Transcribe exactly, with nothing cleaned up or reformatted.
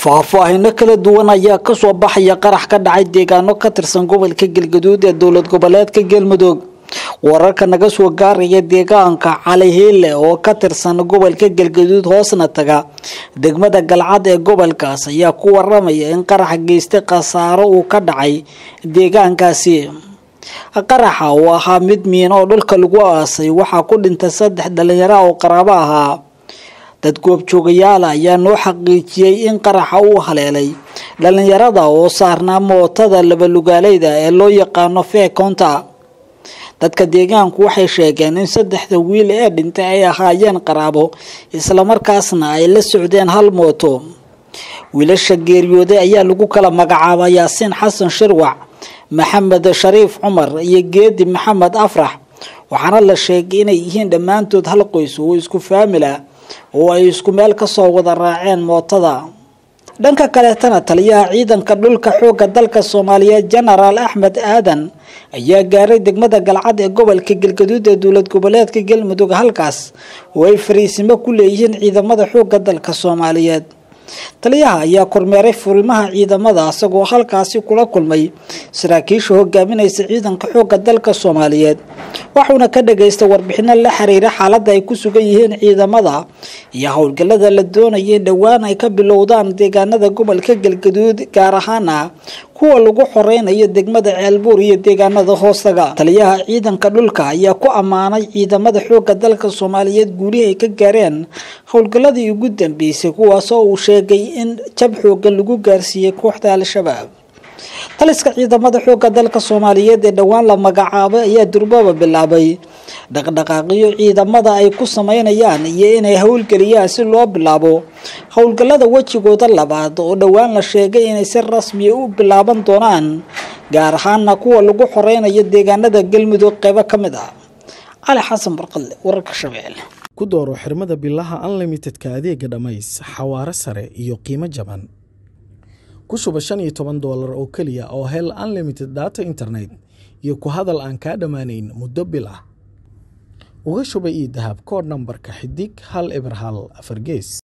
faahfaahinno kala duwan ayaa ka soo baxaya qarax ka dhacay deegaano ka tirsan gobolka Galgaduud ee dawlad goboleedka Galmudug wararka naga soo gaaraya deegaanka Calihiile oo ka tirsan gobolka Galgaduud hoosna taga degmada Galcad ee gobolkaas ayaa ku waramaya in qarax geystay khasaaro uu ka dhacay deegaankaasi qaraxa oo ahaa mid miin oo dhulka lagu aasay waxa ku dhintay saddex dhalinyaro oo qaraabo ahaa dad goob joogayaal ayaa noo xaqiijiyay in qaraxa uu haleelay dhalinyarada oo saarnaa mootada laba lugaaleyda ee loo yaqaano feekonta dadka deegaanku waxay sheegeen in saddexda wiil ee dhintay ay ahaayeen qaraabo isla markaasna ay la socdeen hal mooto wiilasha geeriyooday ayaa lagu kala magacaabay Yaasiin Xasan Shirwac محمد شريف عمر يجدي محمد أفرح وحنا لا شاكيني هين دمانتود هالقيس ويسكو فاملا ويسكو مالك صوغ الراعين موطدا دنكا كالتنا تليا عيدا كدلك حوكا دلك الصومالية جنرال أحمد آدن أيا جاري دقمدا قلعاد قبل كالجلجدود دولة قبلات كالجلمدوغ هالكاس ويفريسما كل هين عيدا مدى حوكا دلك الصوماليات taliyaha ayaa kormeeray furimaha ciidamada asagoo halkaasii kula kulmay saraakiisha hogaaminaysa ciidanka xoogga dalka Soomaaliyeed waxaana ka dhageystay warbixino la xiriira xaaladda ay ku sugan yihiin ciidamada iyo howlgallada la doonayo dhawaan ay ka bilowdaan deegaanada gobolka Galgaduud gaar ahaan kuwa lagu xoreynayo degmada Ceelbuur iyo deegaanada hoostaga taliyaha ciidanka dhulka ayaa ku amaanay ciidamada xoogga dalka Soomaaliyeed guulihii ay ka gaareen howlgalladii ugu dambeysay kuwaas oo إن تبحو جلجو جارسية كوحدة على الشباب. تلسك إذا ما تحو جدل كصومالية دوان لما جعابة يدربوا باللعبي. دق دقاقيو إذا ما ضاع قصة ما ينيان يين يهول كرياس اللعب باللعبو. هول كلا دوتش جود اللعبات ودوان الشيء ينسر رسمي وباللعبان طنان. جارحان نقول لجو حرين يدجان هذا جلمدو قبة كمدا. على حسن برقل ورك الشمال. كدورو حرمدا بالله unlimited كادي قدميس حوار سري يو قيمة جبان كشو بشان يتوان دولار او كليا او هل unlimited داتا انترنت يوكو هذا الان كادمانين مدبلا وغشو بأي دهاب كور نمبر كحديك هال ابرهال افرقيس.